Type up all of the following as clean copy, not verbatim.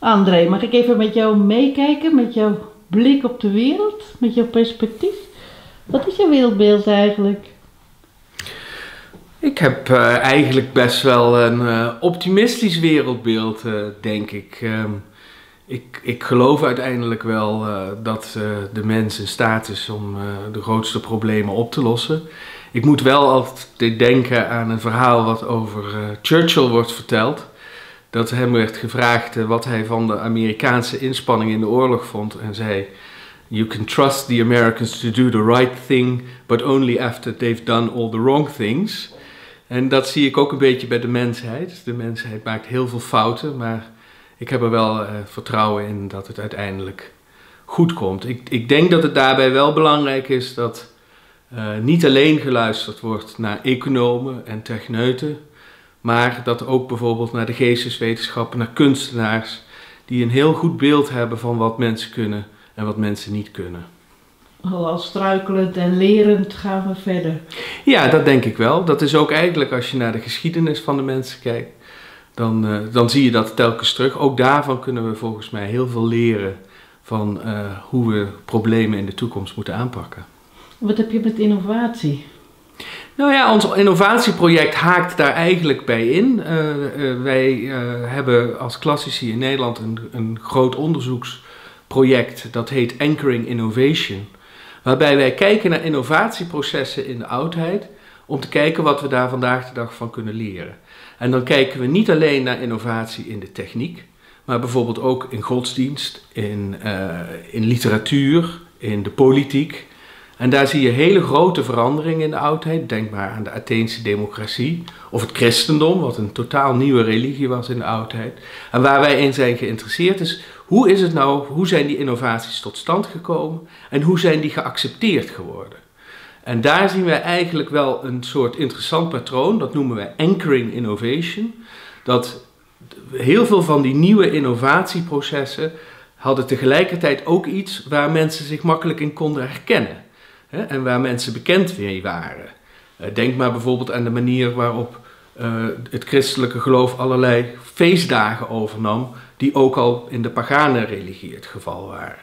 André, mag ik even met jou meekijken, met jouw blik op de wereld, met jouw perspectief? Wat is jouw wereldbeeld eigenlijk? Ik heb eigenlijk best wel een optimistisch wereldbeeld, denk ik. Ik geloof uiteindelijk wel dat de mens in staat is om de grootste problemen op te lossen. Ik moet wel altijd denken aan een verhaal wat over Churchill wordt verteld. Dat hem werd gevraagd wat hij van de Amerikaanse inspanning in de oorlog vond. En zei, "You can trust the Americans to do the right thing, but only after they've done all the wrong things." En dat zie ik ook een beetje bij de mensheid. De mensheid maakt heel veel fouten, maar ik heb er wel vertrouwen in dat het uiteindelijk goed komt. Ik denk dat het daarbij wel belangrijk is dat niet alleen geluisterd wordt naar economen en techneuten, maar dat ook bijvoorbeeld naar de geesteswetenschappen, naar kunstenaars, die een heel goed beeld hebben van wat mensen kunnen en wat mensen niet kunnen. Al struikelend en lerend gaan we verder. Ja, dat denk ik wel. Dat is ook eigenlijk, als je naar de geschiedenis van de mensen kijkt, dan zie je dat telkens terug. Ook daarvan kunnen we volgens mij heel veel leren van hoe we problemen in de toekomst moeten aanpakken. Wat heb je met innovatie? Nou ja, ons innovatieproject haakt daar eigenlijk bij in. Wij hebben als klassici in Nederland een groot onderzoeksproject, dat heet Anchoring Innovation. Waarbij wij kijken naar innovatieprocessen in de oudheid, om te kijken wat we daar vandaag de dag van kunnen leren. En dan kijken we niet alleen naar innovatie in de techniek, maar bijvoorbeeld ook in godsdienst, in literatuur, in de politiek. En daar zie je hele grote veranderingen in de oudheid. Denk maar aan de Atheense democratie of het christendom, wat een totaal nieuwe religie was in de oudheid. En waar wij in zijn geïnteresseerd is, hoe is het nou, hoe zijn die innovaties tot stand gekomen en hoe zijn die geaccepteerd geworden? En daar zien wij eigenlijk wel een soort interessant patroon, dat noemen wij Anchoring Innovation. Dat heel veel van die nieuwe innovatieprocessen hadden tegelijkertijd ook iets waar mensen zich makkelijk in konden herkennen. Hè, en waar mensen bekend mee waren. Denk maar bijvoorbeeld aan de manier waarop het christelijke geloof allerlei feestdagen overnam, die ook al in de pagane religie het geval waren.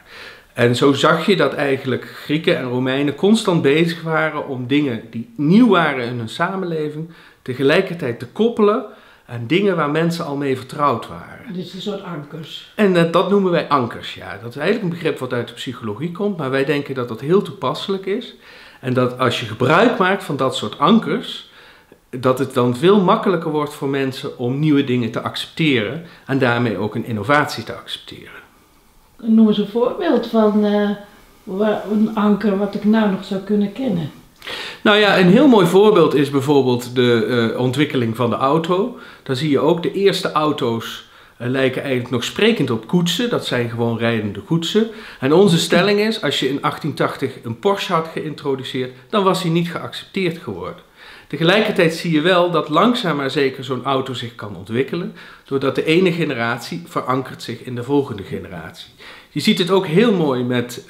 En zo zag je dat eigenlijk Grieken en Romeinen constant bezig waren om dingen die nieuw waren in hun samenleving tegelijkertijd te koppelen aan dingen waar mensen al mee vertrouwd waren. Dus een soort ankers. En dat noemen wij ankers, ja. Dat is eigenlijk een begrip wat uit de psychologie komt, maar wij denken dat dat heel toepasselijk is. En dat als je gebruik maakt van dat soort ankers, dat het dan veel makkelijker wordt voor mensen om nieuwe dingen te accepteren en daarmee ook een innovatie te accepteren. Noem eens een voorbeeld van een anker wat ik nou nog zou kunnen kennen. Nou ja, een heel mooi voorbeeld is bijvoorbeeld de ontwikkeling van de auto. Dan zie je ook de eerste auto's lijken eigenlijk nog sprekend op koetsen. Dat zijn gewoon rijdende koetsen. En onze stelling is, als je in 1880 een Porsche had geïntroduceerd, dan was die niet geaccepteerd geworden. Tegelijkertijd zie je wel dat langzaam maar zeker zo'n auto zich kan ontwikkelen, doordat de ene generatie verankert zich in de volgende generatie. Je ziet het ook heel mooi met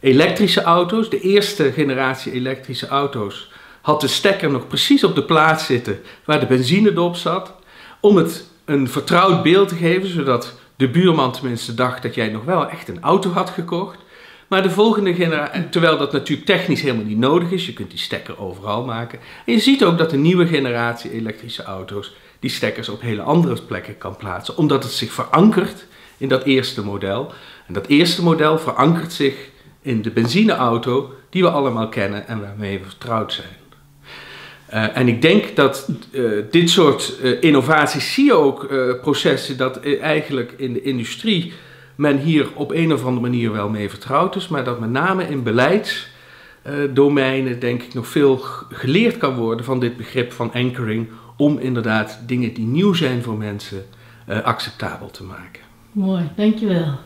elektrische auto's. De eerste generatie elektrische auto's had de stekker nog precies op de plaats zitten waar de benzinedop zat, om het een vertrouwd beeld te geven, zodat de buurman tenminste dacht dat jij nog wel echt een auto had gekocht. Maar de volgende generatie, terwijl dat natuurlijk technisch helemaal niet nodig is, je kunt die stekker overal maken. En je ziet ook dat de nieuwe generatie elektrische auto's die stekkers op hele andere plekken kan plaatsen, omdat het zich verankert in dat eerste model. En dat eerste model verankert zich in de benzineauto die we allemaal kennen en waarmee we vertrouwd zijn. En ik denk dat dit soort innovaties, zie je ook processen dat eigenlijk in de industrie men hier op een of andere manier wel mee vertrouwd is, maar dat met name in beleidsdomeinen denk ik nog veel geleerd kan worden van dit begrip van anchoring, om inderdaad dingen die nieuw zijn voor mensen acceptabel te maken. Mooi, dankjewel.